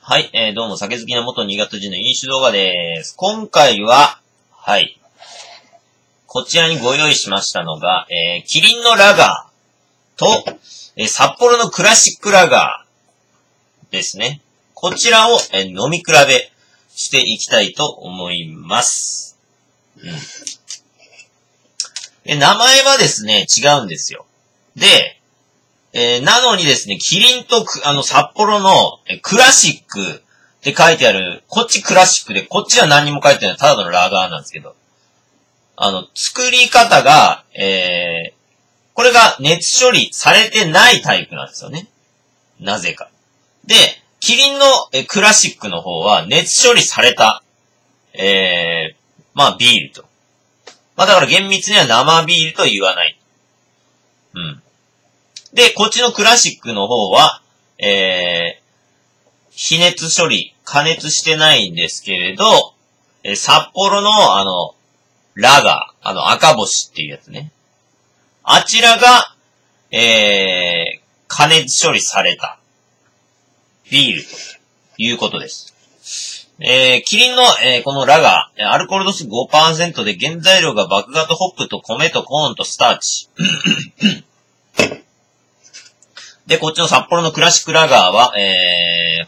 はい、どうも酒好きな元新潟人の飲酒動画でーす。今回は、はい、こちらにご用意しましたのが、キリンのラガーと、札幌のクラシックラガーですね。こちらを、飲み比べしていきたいと思います。うん、名前はですね、違うんですよ。で、なのにですね、キリンと札幌のクラシックって書いてある、こっちクラシックで、こっちは何にも書いてない、ただのラガーなんですけど、作り方が、これが熱処理されてないタイプなんですよね。なぜか。で、キリンのクラシックの方は熱処理された、まあビールと。まあだから厳密には生ビールと言わない。うん。で、こっちのクラシックの方は、非熱処理、加熱してないんですけれど、札幌のラガー、赤星っていうやつね。あちらが、加熱処理されたビールということです。キリンの、このラガー、アルコール度数 5% で原材料が麦芽とホップと米とコーンとスターチ。で、こっちの札幌のクラシックラガーは、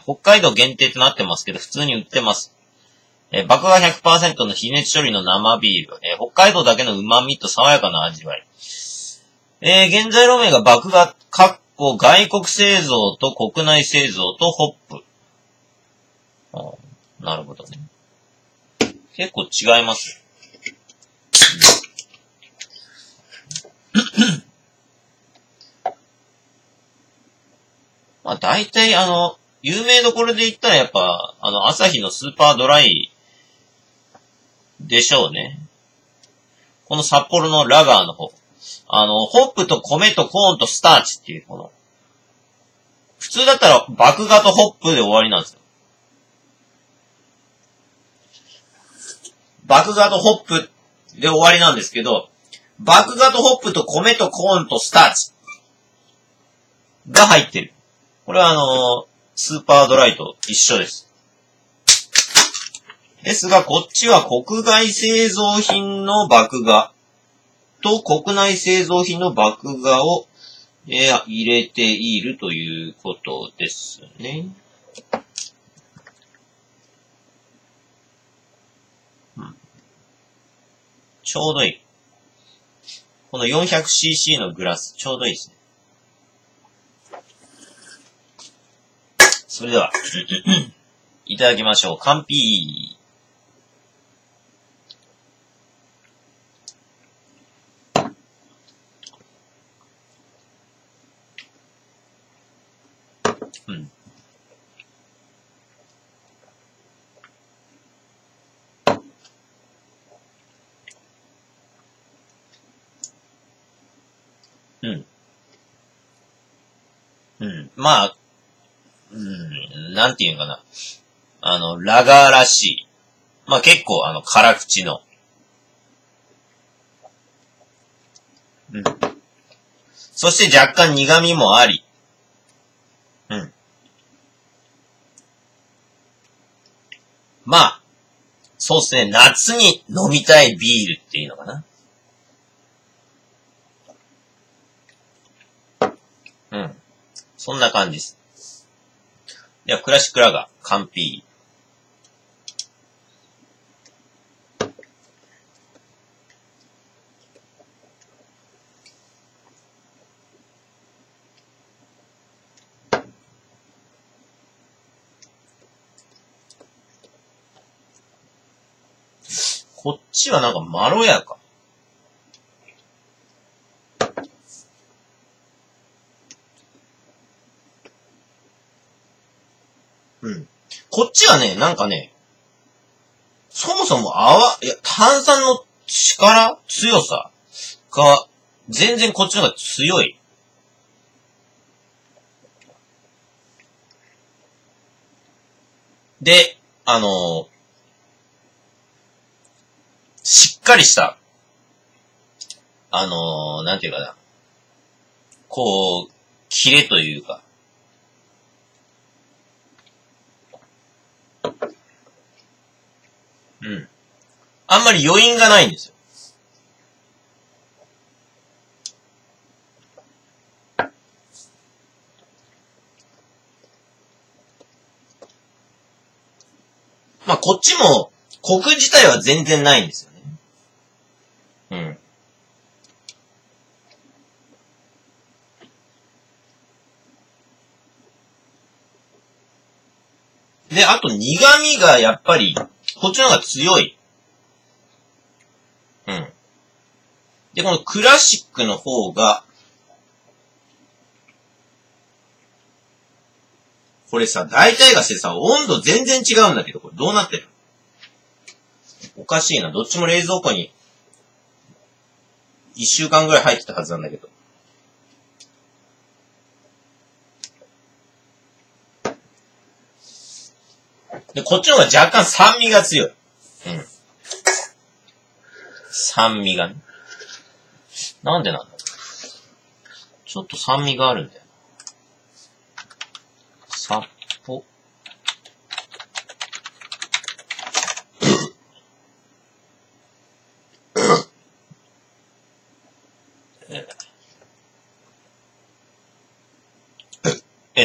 北海道限定となってますけど、普通に売ってます。麦芽 100% の非熱処理の生ビール。北海道だけの旨味と爽やかな味わい。原材料名が麦芽、外国製造と国内製造とホップ。なるほどね。結構違います。まあ大体有名どころで言ったらやっぱ、朝日のスーパードライでしょうね。この札幌のラガーの方。ホップと米とコーンとスターチっていう、普通だったら麦芽とホップで終わりなんですよ。麦芽とホップで終わりなんですけど、麦芽とホップと米とコーンとスターチが入ってる。これはスーパードライと一緒です。ですが、こっちは国外製造品の麦芽と国内製造品の麦芽を、入れているということですね。うん、ちょうどいい。この 400cc のグラス、ちょうどいいですね。それでは、いただきましょう。乾杯。うん。うん。うん。まあ、なんていうのかな。ラガーらしい。まあ、結構、辛口の。うん。そして若干苦味もあり。うん。まあ、そうですね。夏に飲みたいビールっていうのかな。うん。そんな感じです。では、クラシックラガー、完璧。こっちはなんかまろやか。うん。こっちはね、なんかね、そもそも炭酸の力、強さが、全然こっちの方が強い。で、しっかりした、なんていうかな、キレというか、あんまり余韻がないんですよ。まあ、こっちも、コク自体は全然ないんですよね。うん。で、あと苦味がやっぱり、こっちの方が強い。うん。で、このクラシックの方が、これさ、大体がしてさ、温度全然違うんだけど、これどうなってる？おかしいな。どっちも冷蔵庫に1週間ぐらい入ってたはずなんだけど。で、こっちの方が若干酸味が強い。うん。酸味がね。なんでなんだろう。ちょっと酸味があるんだよ。さっぽ。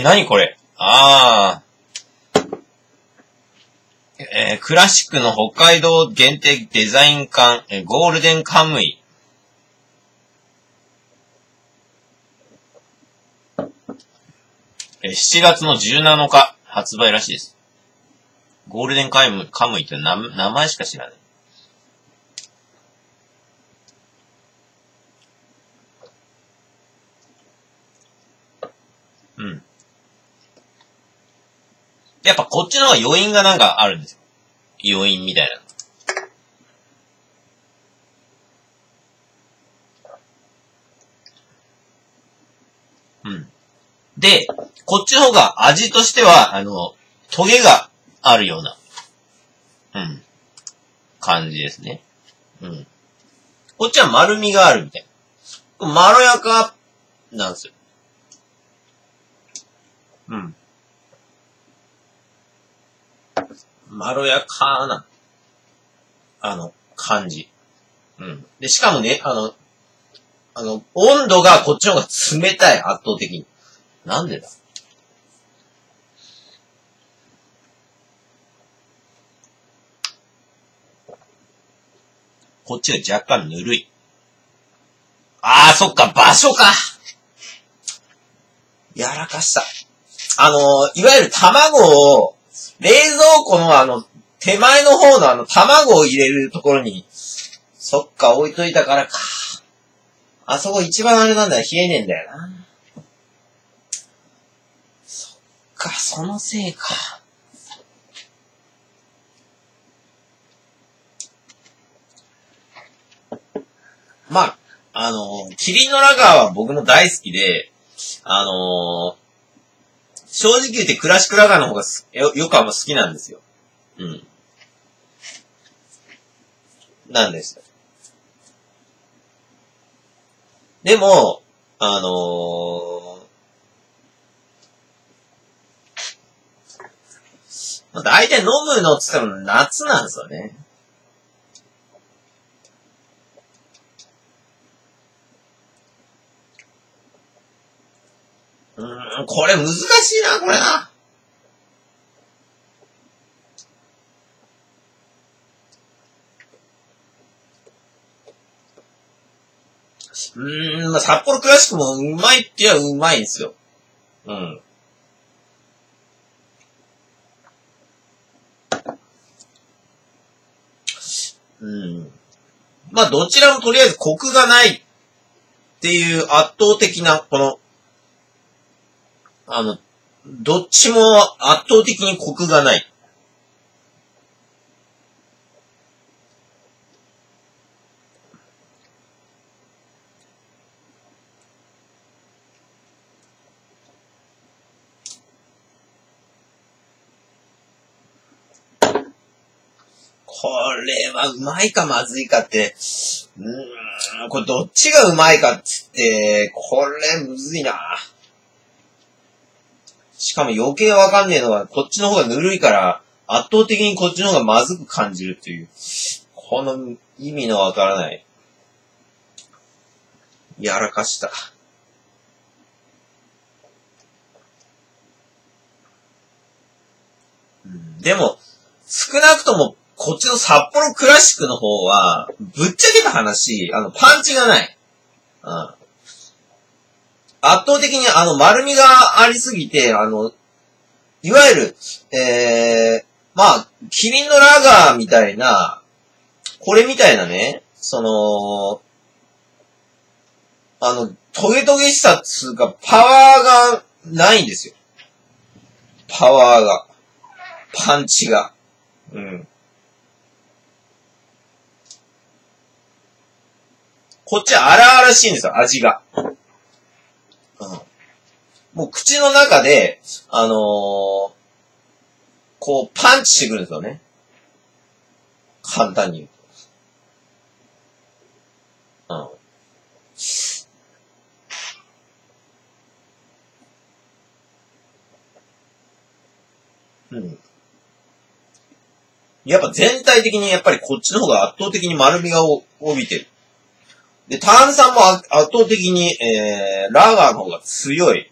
何これ？あー。クラシックの北海道限定デザイン缶、ゴールデンカムイ。7月の17日発売らしいです。ゴールデンカムイって名前しか知らない。うん。やっぱこっちの方が余韻がなんかあるんですよ。余韻みたいな。うん。で、こっちの方が味としては、トゲがあるような、うん、感じですね。うん。こっちは丸みがあるみたいな。まろやかなんですよ。うん。まろやかな、感じ。うん。で、しかもね、温度がこっちの方が冷たい、圧倒的に。なんでだ？こっちが若干ぬるい。ああ、そっか、場所か。やらかした。いわゆる卵を、冷蔵庫の手前の方の卵を入れるところに、そっか、置いといたからか。あそこ一番あれなんだよ、冷えねえんだよな。そのせいか。まあ、キリンのラガーは僕も大好きで、正直言ってクラシックラガーの方がよくあんま好きなんですよ。うん。なんですよ。でも、大体飲むのって言ったら夏なんですよね。これ難しいな、これな。まあ、札幌クラシックもうまいって言えばうまいんですよ。うん。うん。まあ、どちらもとりあえずコクがないっていう圧倒的な、この、どっちも圧倒的にコクがない。これはうまいかまずいかって、これどっちがうまいかっつって、これむずいな。しかも余計わかんねえのは、こっちの方がぬるいから、圧倒的にこっちの方がまずく感じるっていう。ここの意味のわからない。やらかした。でも、少なくとも、こっちの札幌クラシックの方は、ぶっちゃけた話、パンチがない。圧倒的に丸みがありすぎて、いわゆる、キリンのラガーみたいな、これみたいなね、トゲトゲしさっつうか、パワーがないんですよ。パワーが。パンチが。うん。こっちは荒々しいんですよ、味が。うん。もう口の中で、こうパンチしてくるんですよね。簡単に言うと。うん。うん、やっぱ全体的にやっぱりこっちの方が圧倒的に丸みが帯びてる。で、炭酸も圧倒的に、ラガーの方が強い。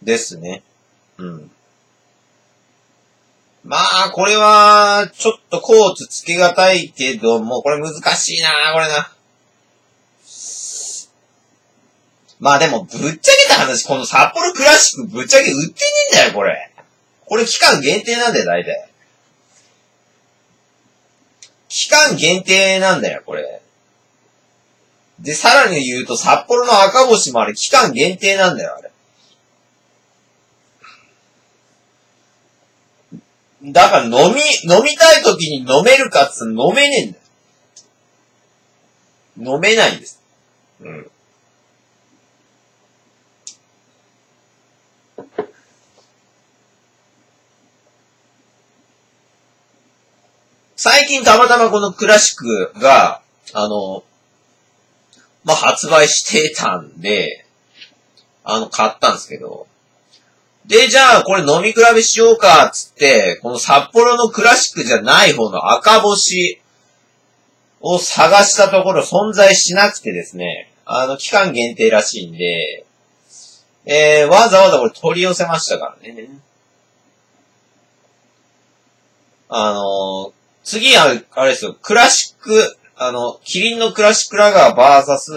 ですね。うん。まあ、これは、ちょっとコーツつけがたいけども、これ難しいなこれな。まあでも、ぶっちゃけた話、この札幌クラシックぶっちゃけ売ってねえんだよ、これ。これ期間限定なんだよ、大体。期間限定なんだよ、これ。で、さらに言うと、札幌の赤星もあれ、期間限定なんだよ、あれ。だから、飲みたい時に飲めるかっつって飲めねえんだよ。飲めないんです。うん。最近たまたまこのクラシックが、発売してたんで、買ったんですけど。で、じゃあ、これ飲み比べしようか、つって、この札幌のクラシックじゃない方の赤星を探したところ存在しなくてですね、期間限定らしいんで、わざわざこれ取り寄せましたからね。次は、あれですよ、クラシック、キリンのクラシックラガーバーサス、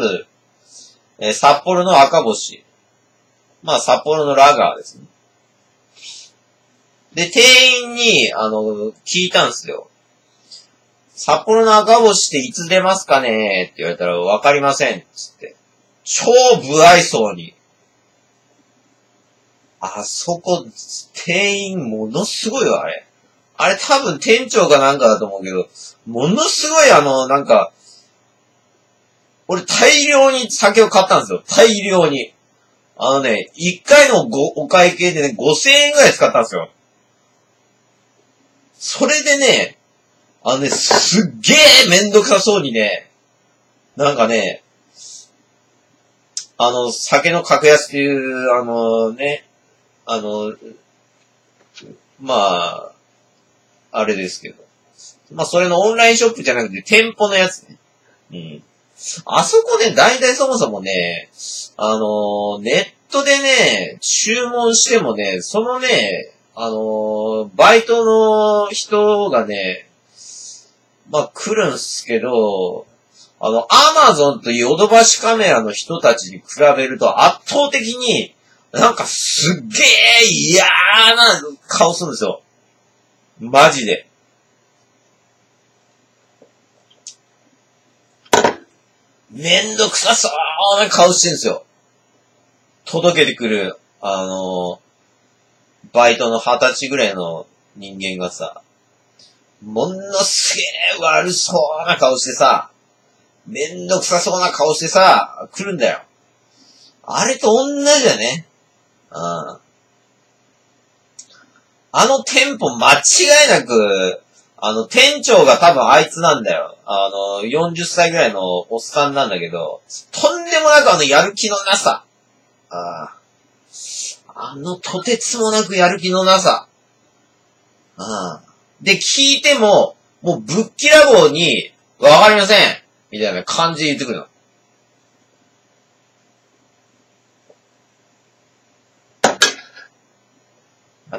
札幌の赤星。まあ、札幌のラガーですね。で、店員に、聞いたんですよ。札幌の赤星っていつ出ますかねって言われたら、わかりません。つって。超不愛想に。あそこ、店員ものすごいわ、あれ。あれ多分店長かなんかだと思うけど、ものすごい俺大量に酒を買ったんですよ。大量に。一回のお会計でね、5000円ぐらい使ったんですよ。それでね、すっげえめんどくさそうにね、酒の格安っていう、あれですけど。まあ、それのオンラインショップじゃなくて、店舗のやつね。うん。あそこね、だいたいそもそもね、ネットでね、注文してもね、そのね、バイトの人がね、来るんすけど、アマゾンというヨドバシカメラの人たちに比べると、圧倒的にすっげえ嫌な顔するんですよ。マジで。めんどくさそうな顔してるんですよ。届けてくる、バイトの20歳ぐらいの人間がさ、ものすげえ悪そうな顔してさ、めんどくさそうな顔してさ、来るんだよ。あれと同じだね。うん。店舗間違いなく、店長が多分あいつなんだよ。40歳ぐらいのおっさんなんだけど、とんでもなくやる気のなさ。とてつもなくやる気のなさ。で、聞いても、もうぶっきらぼうに、わかりませんみたいな感じで言ってくるの。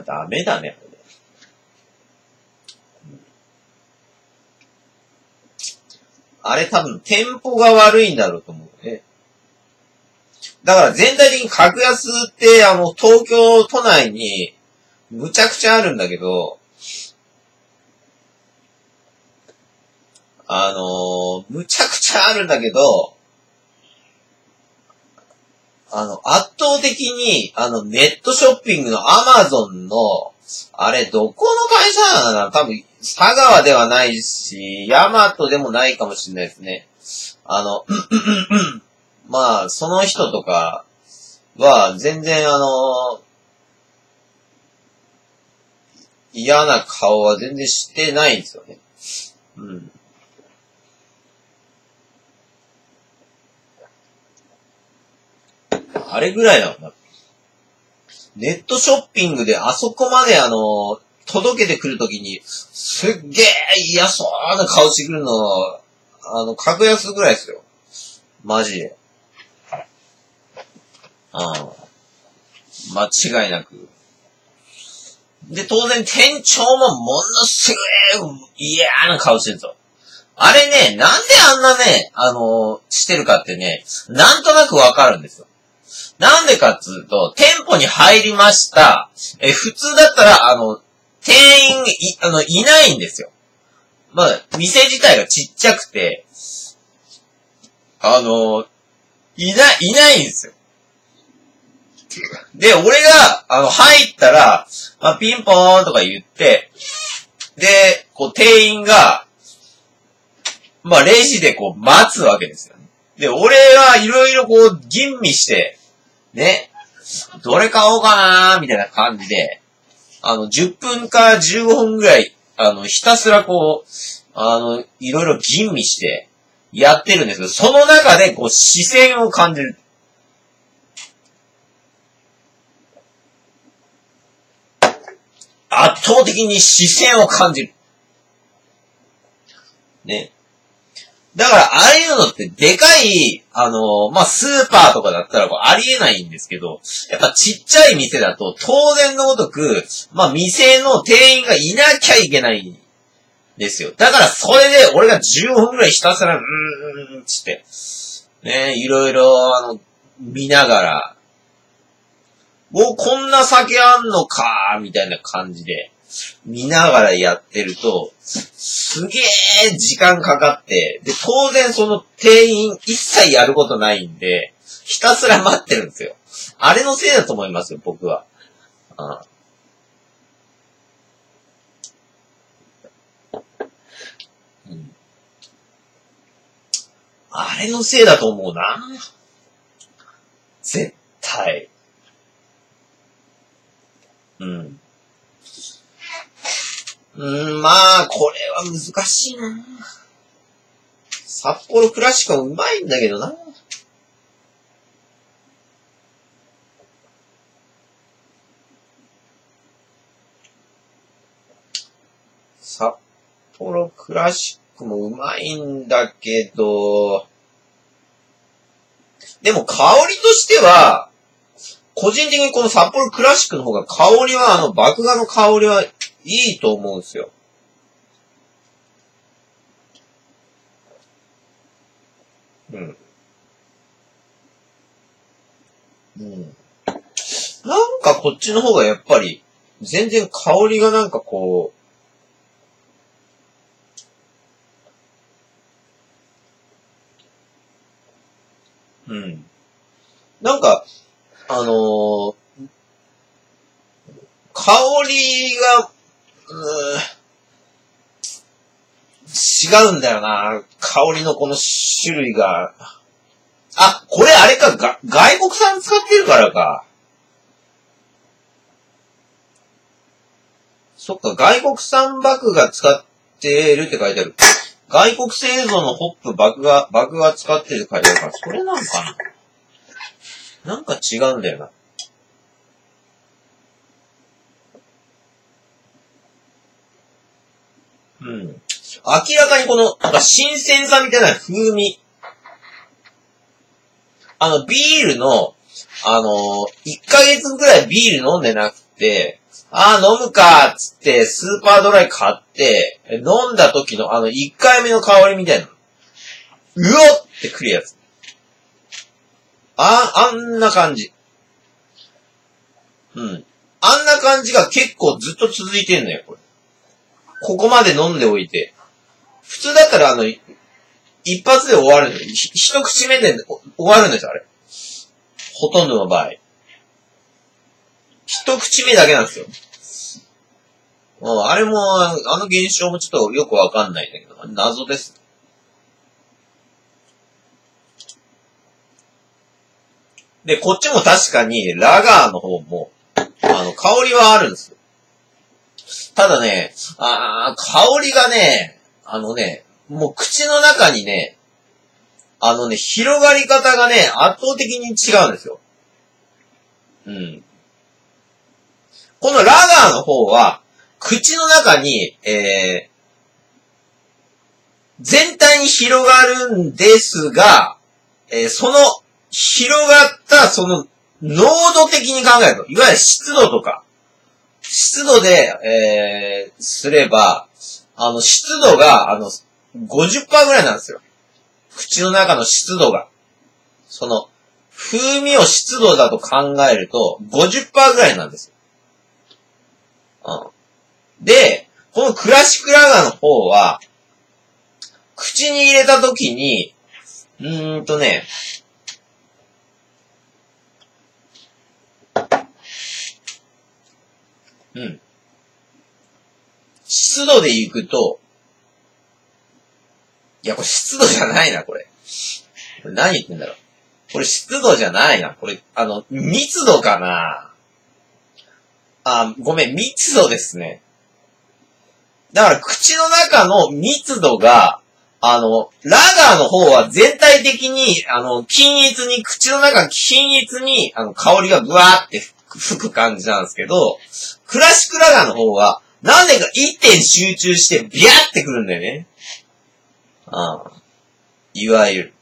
ダメだね。あれ多分テンポが悪いんだろうと思うね。だから全体的に格安って東京都内にむちゃくちゃあるんだけど、むちゃくちゃあるんだけど、圧倒的に、ネットショッピングのアマゾンの、あれ、どこの会社なのかな？多分、佐川ではないし、ヤマトでもないかもしれないですね。まあ、その人とかは、全然嫌な顔は全然してないんですよね。うん。あれぐらいなんだ。ネットショッピングであそこまで届けてくるときに、すっげえ嫌そうな顔してくるの、格安ぐらいですよ。マジで。間違いなく。で、当然店長もものすごい嫌な顔してるぞ。あれね、なんであんなね、してるかってね、なんとなくわかるんですよ。なんでかっつうと、店舗に入りました。普通だったら、店員いないんですよ。まあ、店自体がちっちゃくて、いないんですよ。で、俺が、入ったら、まあ、ピンポーンとか言って、で、こう、店員が、まあ、レジでこう、待つわけですよね。で、俺はいろいろこう、吟味して、ね、どれ買おうかなーみたいな感じで、10分か15分ぐらい、ひたすらこう、いろいろ吟味してやってるんですけど、その中でこう視線を感じる。圧倒的に視線を感じる。ね。だから、ああいうのって、でかい、まあ、スーパーとかだったら、ありえないんですけど、やっぱちっちゃい店だと、当然のごとく、まあ、店の店員がいなきゃいけないんですよ。だから、それで、俺が15分くらいひたすら、つって、ね、いろいろ、見ながら、お、こんな酒あんのか、みたいな感じで、見ながらやってると、すげえ時間かかって、で、当然その店員一切やることないんで、ひたすら待ってるんですよ。あれのせいだと思いますよ、僕は。うん、あれのせいだと思うな。絶対。うん。まあ、これは難しいな。札幌クラシカもうまいんだけどな。札幌クラシックもうまいんだけど、でも香りとしては、個人的にこの札幌クラシックの方が香りは、麦芽の香りは、いいと思うんですよ。うん。うん。なんかこっちの方がやっぱり、全然香りがなんかこう、うん。なんか、香りが、違うんだよな。香りのこの種類が。あ、これあれか。外国産使ってるからか。そっか、外国産麦芽使ってるって書いてある。外国製造のホップ麦芽使ってるって書いてあるから、それなんかな。なんか違うんだよな。うん。明らかにこの、なんか新鮮さみたいな風味。ビールの、1ヶ月くらいビール飲んでなくて、飲むかっつって、スーパードライ買って、飲んだ時の1回目の香りみたいな。うおってくるやつ。あんな感じ。うん。あんな感じが結構ずっと続いてんのよ、これ。ここまで飲んでおいて。普通だったら一発で終わるのよ。一口目で終わるんですよ、あれ。ほとんどの場合。一口目だけなんですよ。もうあれも、現象もちょっとよくわかんないんだけど、謎です。で、こっちも確かに、ラガーの方も、香りはあるんですよ。ただね、香りがね、もう口の中にね、広がり方がね、圧倒的に違うんですよ。うん。このラガーの方は、口の中に、全体に広がるんですが、その、広がった、その、濃度的に考えると、いわゆる湿度とか、湿度で、すれば、湿度が、50% ぐらいなんですよ。口の中の湿度が。その、風味を湿度だと考えると、50% ぐらいなんですよ。うん。で、このクラシックラガーの方は、口に入れたときに、うん。湿度で行くと、いや、これ湿度じゃないな、これ。これ何言ってんだろう。これ湿度じゃないな。これ、密度かな。ごめん、密度ですね。だから、口の中の密度が、ラガーの方は全体的に、均一に、口の中均一に、香りがブワーって吹く感じなんですけど、クラシックラガーの方は、なんでか一点集中してビャーってくるんだよね。いわゆる。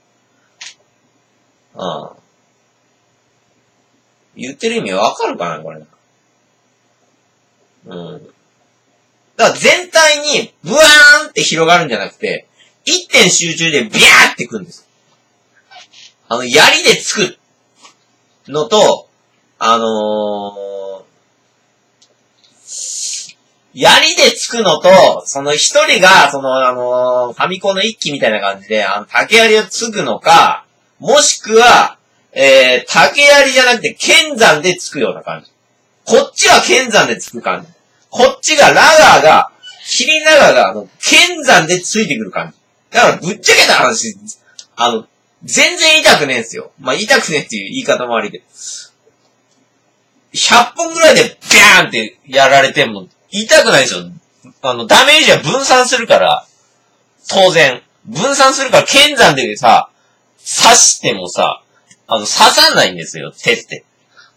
言ってる意味わかるかな、これ。うん。だから全体にブワーンって広がるんじゃなくて、一点集中でビャーってくるんです。槍でつくのと、槍でつくのと、その一人が、ファミコンの一機みたいな感じで、竹槍をつくのか、もしくは、竹槍じゃなくて、剣山でつくような感じ。こっちは剣山でつく感じ。こっちが、ラガーが、切りながら、剣山でついてくる感じ。だから、ぶっちゃけた話、全然痛くねえんすよ。まあ、痛くねえっていう言い方もありで。100本ぐらいで、ビャーンってやられても、痛くないですよ。ダメージは分散するから、当然。分散するから、剣山でさ、刺してもさ、刺さないんですよ、手って。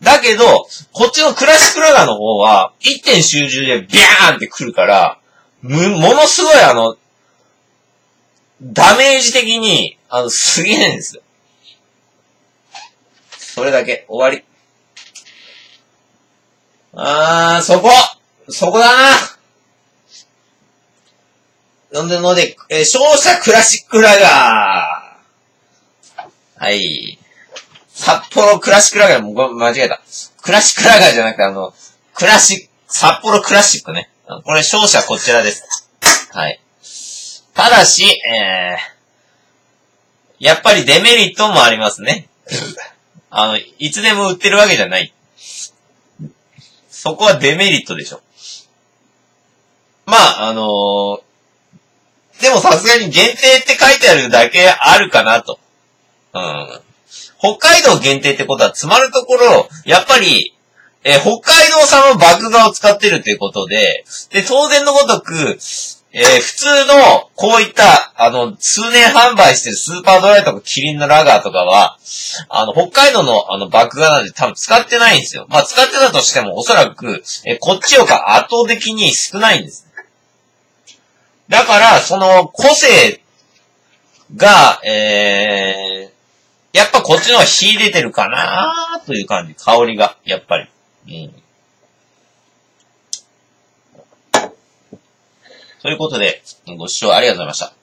だけど、こっちのクラシックラガーの方は、一点集中でビャーンってくるから、ものすごいダメージ的に、すげえんですよ。それだけ、終わり。そこだな。飲んで飲んで、勝者クラシックラガー。はい。札幌クラシックラガーも間違えた。クラシックラガーじゃなくて札幌クラシックね。これ勝者こちらです。はい。ただし、やっぱりデメリットもありますね。いつでも売ってるわけじゃない。そこはデメリットでしょ。まあ、でもさすがに限定って書いてあるだけあるかなと。うん。北海道限定ってことは、つまるところ、やっぱり、北海道産の麦芽を使ってるということで、で、当然のごとく、普通の、こういった、数年販売してるスーパードライとかキリンのラガーとかは、北海道の麦芽なんで多分使ってないんですよ。まあ、使ってたとしてもおそらく、こっちよりか圧倒的に少ないんです。だから、その個性が、やっぱこっちの方が秀でてるかなという感じ。香りが、やっぱり。うん。ということで、ご視聴ありがとうございました。